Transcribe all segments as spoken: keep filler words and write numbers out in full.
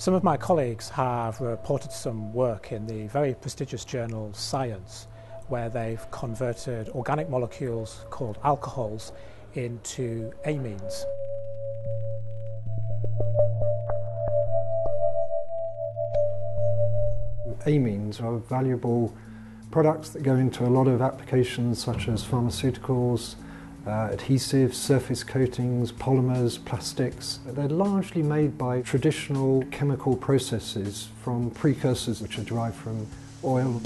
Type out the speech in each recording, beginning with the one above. Some of my colleagues have reported some work in the very prestigious journal Science, where they've converted organic molecules called alcohols into amines. Amines are valuable products that go into a lot of applications such as pharmaceuticals, Uh, adhesives, surface coatings, polymers, plastics. They're largely made by traditional chemical processes from precursors which are derived from oil.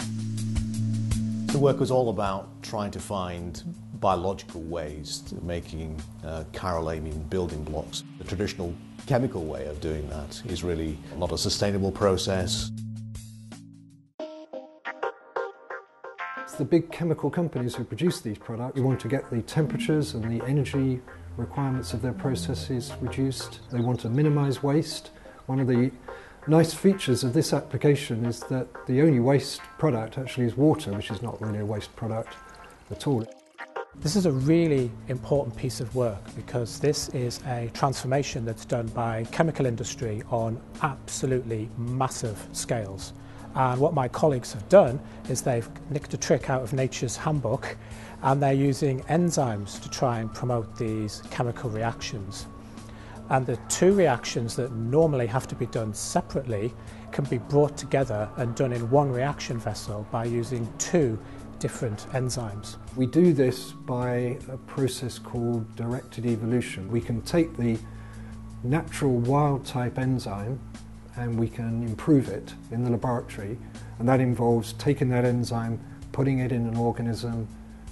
The work was all about trying to find biological ways of making uh, chirolamine building blocks. The traditional chemical way of doing that is really not a sustainable process. The big chemical companies who produce these products, we want to get the temperatures and the energy requirements of their processes reduced. They want to minimise waste. One of the nice features of this application is that the only waste product actually is water, which is not really a waste product at all. This is a really important piece of work because this is a transformation that's done by chemical industry on absolutely massive scales. And what my colleagues have done is they've nicked a trick out of nature's handbook, and they're using enzymes to try and promote these chemical reactions. And the two reactions that normally have to be done separately can be brought together and done in one reaction vessel by using two different enzymes. We do this by a process called directed evolution. We can take the natural wild-type enzyme and we can improve it in the laboratory, and that involves taking that enzyme, putting it in an organism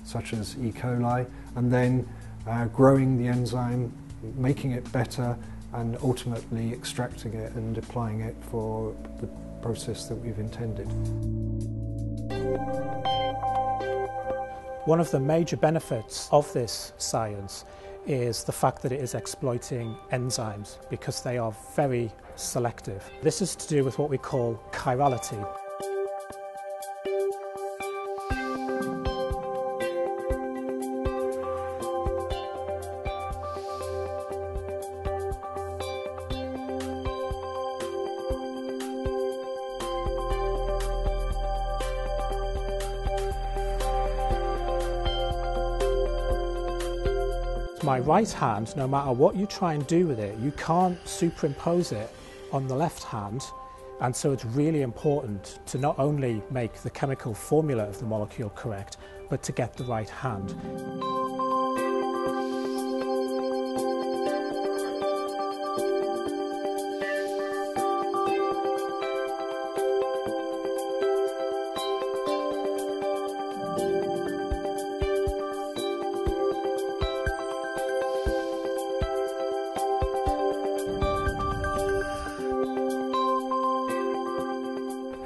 such as E. coli, and then uh, growing the enzyme, making it better, and ultimately extracting it and applying it for the process that we've intended. One of the major benefits of this science is the fact that it is exploiting enzymes because they are very selective. This is to do with what we call chirality. My right hand, no matter what you try and do with it, you can't superimpose it on the left hand, and so it's really important to not only make the chemical formula of the molecule correct, but to get the right hand.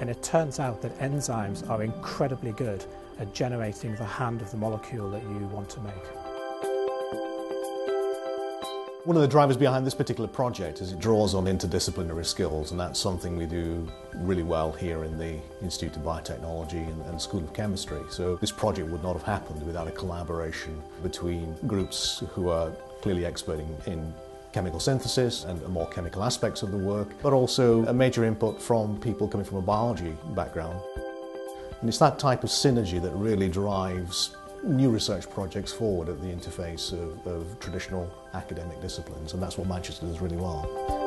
And it turns out that enzymes are incredibly good at generating the hand of the molecule that you want to make. One of the drivers behind this particular project is it draws on interdisciplinary skills, and that's something we do really well here in the Institute of Biotechnology and, and School of Chemistry. So this project would not have happened without a collaboration between groups who are clearly expert in, in chemical synthesis and more chemical aspects of the work, but also a major input from people coming from a biology background. And it's that type of synergy that really drives new research projects forward at the interface of, of traditional academic disciplines, and that's what Manchester does really well.